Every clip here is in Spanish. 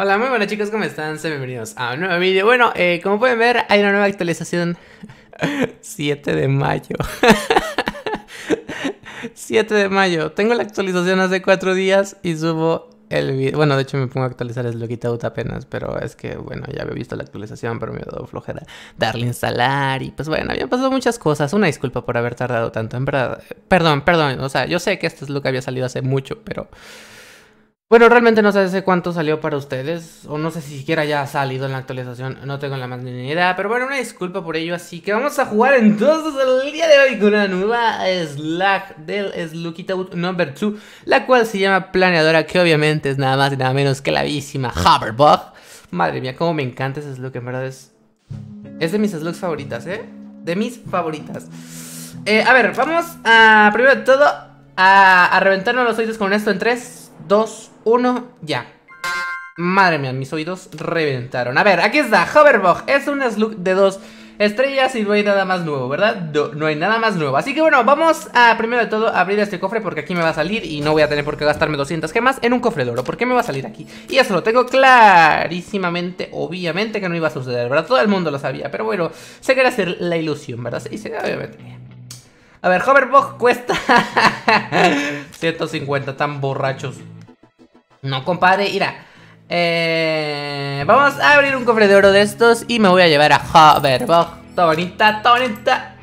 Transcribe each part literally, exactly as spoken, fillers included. Hola, muy buenas chicos, ¿cómo están? Sean bienvenidos a un nuevo video. Bueno, eh, como pueden ver, hay una nueva actualización. siete de mayo. siete de mayo. Tengo la actualización hace cuatro días y subo el video. Bueno, de hecho me pongo a actualizar el Slug It Out apenas, pero es que, bueno, ya había visto la actualización, pero me dio flojera darle a instalar y pues bueno, habían pasado muchas cosas. Una disculpa por haber tardado tanto, en verdad. Perdón, perdón, o sea, yo sé que este Slug había salido hace mucho, pero... bueno, realmente no sé hace cuánto salió para ustedes, o no sé si siquiera ya ha salido en la actualización, no tengo la más ni idea, pero bueno, una disculpa por ello, así que vamos a jugar entonces el día de hoy con una nueva Slug del Slug It Out número dos, la cual se llama Planeadora, que obviamente es nada más y nada menos que la bellísima Hoverbug. Madre mía, cómo me encanta ese Slug, en verdad es... es de mis Slugs favoritas, ¿eh? De mis favoritas. Eh, a ver, vamos a, primero de todo, a, a reventarnos los oídos con esto en tres, dos, uno, ya. Madre mía, mis oídos reventaron. A ver, aquí está, Hoverbog. Es un slug de dos estrellas y no hay nada más nuevo, ¿verdad? No, no hay nada más nuevo. Así que bueno, vamos a primero de todo abrir este cofre, porque aquí me va a salir y no voy a tener por qué gastarme doscientas gemas en un cofre de oro. ¿Por qué me va a salir aquí? Y eso lo tengo clarísimamente, obviamente que no iba a suceder, ¿verdad? Todo el mundo lo sabía, pero bueno, se quería hacer la ilusión, ¿verdad? Sí, sí, obviamente. A ver, Hoverbog cuesta ciento cincuenta, tan borrachos. No, compadre, mira, eh, vamos a abrir un cofre de oro de estos y me voy a llevar a Hoverbog. Está bonita, está bonita.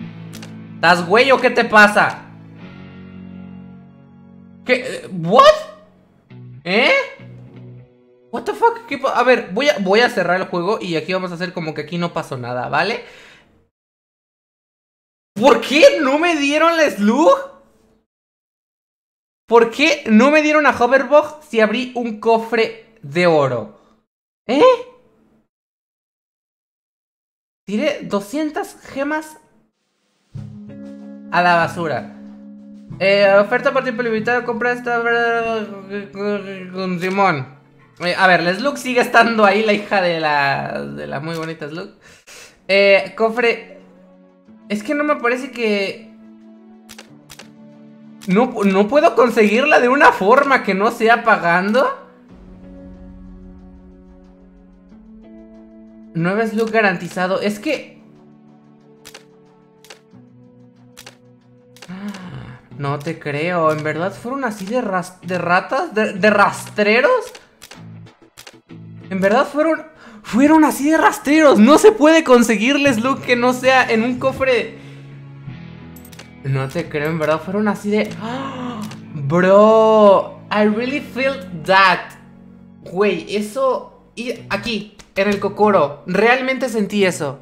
¿Estás güey o qué te pasa? ¿Qué? ¿What? ¿Eh? ¿What the fuck? ¿Qué a ver, voy a, voy a cerrar el juego y aquí vamos a hacer como que aquí no pasó nada, ¿vale? ¿Por qué no me dieron la slug? ¿Por qué no me dieron a Hoverbog si abrí un cofre de oro? ¿Eh? Tiré doscientas gemas a la basura. Eh, oferta por tiempo limitado, compra esta... con Simón. Eh, a ver, la slug sigue estando ahí, la hija de la... de la muy bonita slug. Eh, cofre... es que no me parece que... No, no puedo conseguirla de una forma que no sea pagando. Nueva slug garantizado. Es que... ah, no te creo. ¿En verdad fueron así de, ras de ratas? ¿De, de rastreros? ¿En verdad fueron... fueron así de rastreros? No se puede conseguir la slug que no sea en un cofre... no te creo, en verdad fueron así de... ¡oh! Bro, I really feel that. Güey, eso... y aquí, en el cocoro, realmente sentí eso.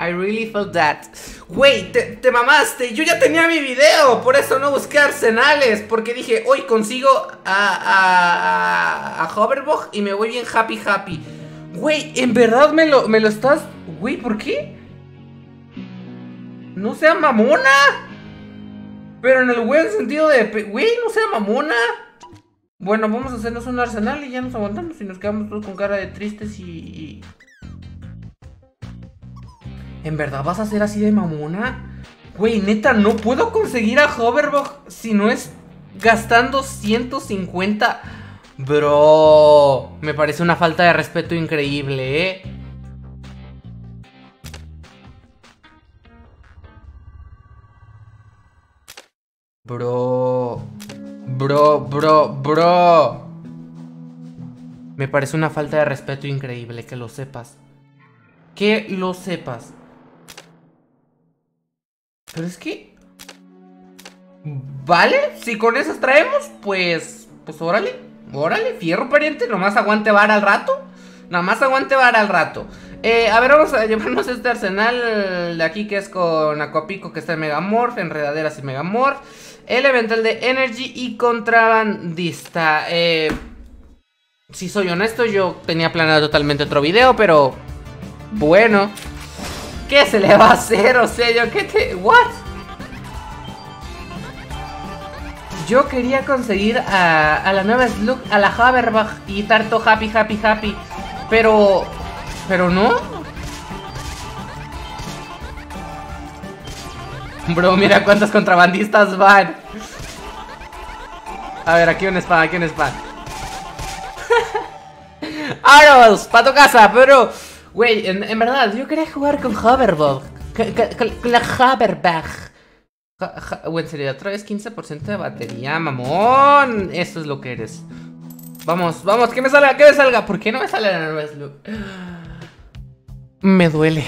I really felt that. Güey, te, te mamaste. Yo ya tenía mi video, por eso no busqué arsenales, porque dije, hoy consigo a, a, a, a Hoverbog y me voy bien happy happy. Güey, en verdad me lo, me lo estás... güey, ¿por qué? ¡No sea mamona! Pero en el buen sentido de... güey, no sea mamona. Bueno, vamos a hacernos un arsenal y ya nos aguantamos y nos quedamos todos con cara de tristes y... ¿en verdad vas a ser así de mamona? Güey, neta, no puedo conseguir a Hoverbog si no es gastando ciento cincuenta. Bro, me parece una falta de respeto increíble, ¿eh? Bro, bro, bro, bro. Me parece una falta de respeto increíble, que lo sepas. Que lo sepas. Pero es que... ¿vale? Si con esas traemos, pues... pues órale, órale, fierro pariente. Nomás aguante vara al rato. Nomás aguante vara al rato. Eh, a ver, vamos a llevarnos este arsenal de aquí, que es con Aquapico, que está en Megamorph, enredaderas y Megamorph, elemental de Energy y Contrabandista. Eh, si soy honesto, yo tenía planeado totalmente otro video, pero bueno, ¿qué se le va a hacer? O sea, yo qué te... ¿what? Yo quería conseguir a, a la nueva slug, a la Haberbach y Tarto happy happy happy, pero... pero no. Bro, mira cuántos contrabandistas van. A ver, aquí un spam, aquí un spam. Arrows, pa' tu casa, bro. Güey, en, en verdad, yo quería jugar con Hoverbog. Con la Haberbach. Güey, en serio, otra vez quince por ciento de batería, mamón. Eso es lo que eres. Vamos, vamos, que me salga, que me salga. ¿Por qué no me sale la nueva Slug? Me duele.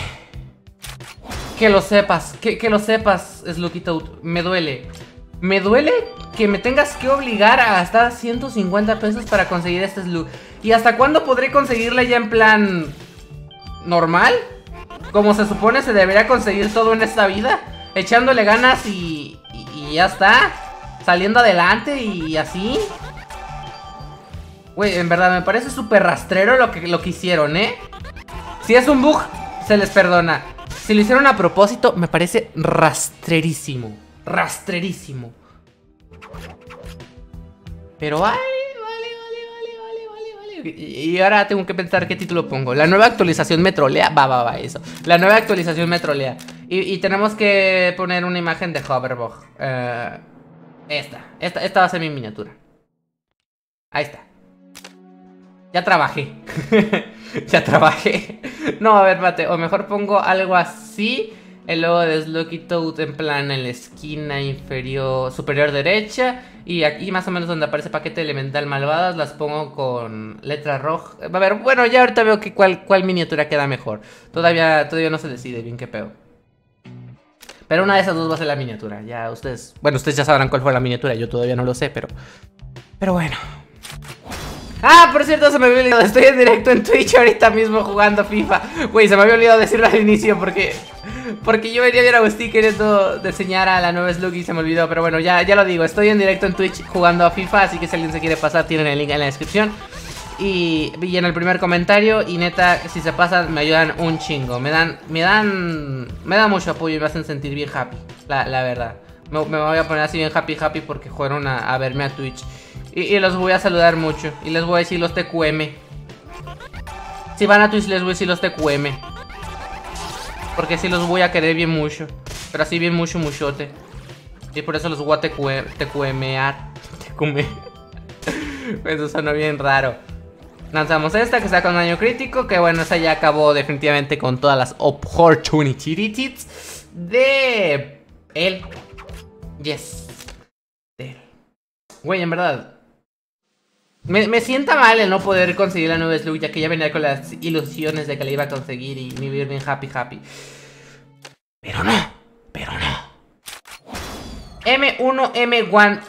Que lo sepas, que, que lo sepas, Slug It Out. Me duele. Me duele que me tengas que obligar a gastar ciento cincuenta pesos para conseguir este Slug. ¿Y hasta cuándo podré conseguirla ya en plan normal? Como se supone se debería conseguir todo en esta vida. Echándole ganas y, y, y ya está. Saliendo adelante y así. Güey, en verdad me parece súper rastrero lo que, lo que hicieron, ¿eh? Si es un bug, se les perdona. Si lo hicieron a propósito, me parece rastrerísimo. Rastrerísimo. Pero vale, vale, vale, vale, vale, vale. Y ahora tengo que pensar qué título pongo. La nueva actualización me trolea. Va, va, va, eso. La nueva actualización me trolea. Y, y tenemos que poner una imagen de Hoverbog. Uh, esta, esta. Esta va a ser mi miniatura. Ahí está. Ya trabajé. Ya trabajé. No, a ver, mate. O mejor pongo algo así. El logo de Slug It Out en plan en la esquina inferior, superior derecha. Y aquí más o menos donde aparece paquete elemental malvadas. Las pongo con letra roja. A ver, bueno, ya ahorita veo que cuál, cuál miniatura queda mejor. Todavía, todavía no se decide bien qué pedo. Pero una de esas dos va a ser la miniatura. Ya ustedes... Bueno, ustedes ya sabrán cuál fue la miniatura. Yo todavía no lo sé, pero... Pero bueno... Ah, por cierto, se me había olvidado, estoy en directo en Twitch ahorita mismo jugando FIFA. Güey, se me había olvidado decirlo al inicio porque porque yo venía bien a Agustín queriendo diseñar a la nueva Slug y se me olvidó. Pero bueno, ya, ya lo digo, estoy en directo en Twitch jugando a FIFA, así que si alguien se quiere pasar, tienen el link en la descripción. Y, y en el primer comentario, y neta, si se pasan, me ayudan un chingo. Me dan, me dan, me dan mucho apoyo y me hacen sentir bien happy, la, la verdad. Me, me voy a poner así bien happy happy porque fueron a, a verme a Twitch. Y, y los voy a saludar mucho. Y les voy a decir los T Q M. Si van a Twitch les voy a decir los T Q M. Porque sí los voy a querer bien mucho. Pero así bien mucho, muchote. Y por eso los voy a T Q M ar. T Q M. Eso sonó bien raro. Lanzamos esta que saca un daño crítico. Que bueno, esa ya acabó definitivamente con todas las opportunities de él. Yes. De él. Güey, en verdad. Me, me sienta mal el no poder conseguir la nueva Slug, ya que ya venía con las ilusiones de que la iba a conseguir y vivir bien happy happy. Pero no, pero no. M uno M uno.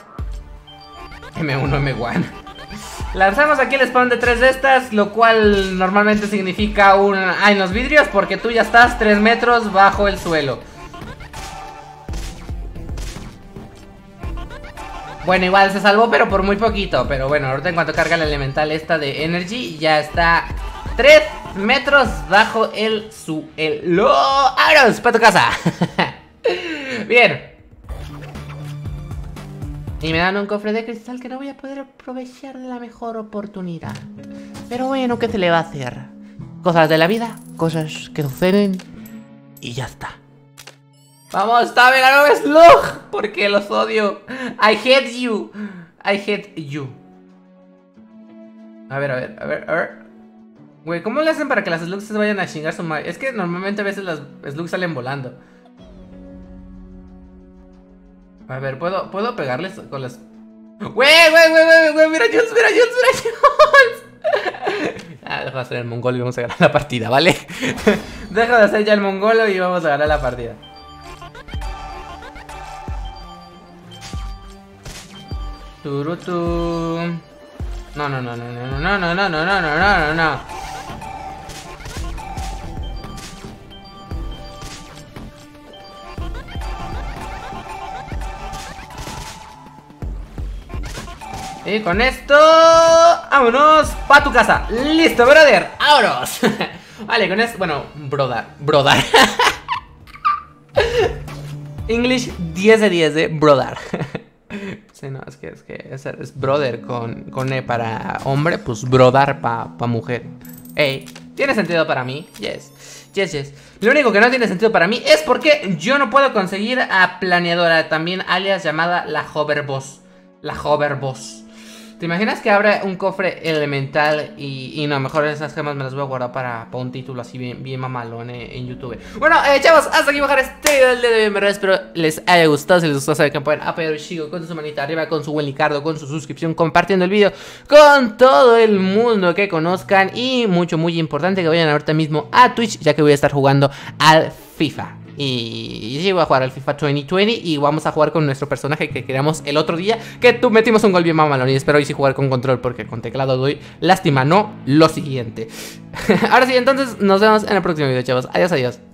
Lanzamos aquí el spawn de tres de estas, lo cual normalmente significa un... Ah, en los vidrios, porque tú ya estás tres metros bajo el suelo. Bueno, igual se salvó, pero por muy poquito. Pero bueno, ahorita en cuanto carga la elemental esta de Energy, ya está tres metros bajo el suelo. ¡Vámonos para tu casa! Bien. Y me dan un cofre de cristal que no voy a poder aprovechar de la mejor oportunidad. Pero bueno, ¿qué se le va a hacer? Cosas de la vida, cosas que suceden. Y ya está. Vamos, dame la nueva Slug, porque los odio. I hate you. I hate you. A ver, a ver, a ver, a ver. Güey, ¿cómo le hacen para que las Slugs se vayan a chingar su madre? Es que normalmente a veces las Slugs salen volando. A ver, ¿puedo, ¿puedo pegarles con las...? Güey, güey, güey, güey, güey, mira Jules, mira Jules, mira Jules. Ah, deja de hacer el mongolo y vamos a ganar la partida, ¿vale? Deja de hacer ya el mongolo y vamos a ganar la partida. Turutu. No, no, no, no, no, no, no, no, no, no, no, no, no. Y con esto... ¡Vámonos! ¡Pa' tu casa! ¡Listo, brother! ¡Vámonos! Vale, con esto... Bueno, brother. Brother. English diez de diez, ¿eh? Brother. Sí, no, es que es que es, es brother con, con E para hombre, pues brodar para pa mujer. Ey, ¿tiene sentido para mí? Yes, yes, yes. Lo único que no tiene sentido para mí es porque yo no puedo conseguir a Planeadora, también alias llamada la Hoverbox. La Hoverbox. ¿Te imaginas que abra un cofre elemental? Y, y no, mejor esas gemas me las voy a guardar para, para un título así bien, bien mamalón eh, en YouTube. Bueno, eh, chavos, hasta aquí bajar este video del día de hoy. Me espero les haya gustado. Si les gustó, saben que pueden apoyar a Shigo con su manita arriba, con su buen Ricardo, con su suscripción, compartiendo el video con todo el mundo que conozcan. Y mucho, muy importante que vayan ahorita mismo a Twitch, ya que voy a estar jugando al FIFA. Y sí, voy a jugar al FIFA dos mil veinte y vamos a jugar con nuestro personaje que creamos el otro día, que tú metimos un gol bien mamalón. Y espero hoy sí jugar con control, porque con teclado doy lástima, no lo siguiente. Ahora sí, entonces nos vemos en el próximo video, chavos. Adiós, adiós.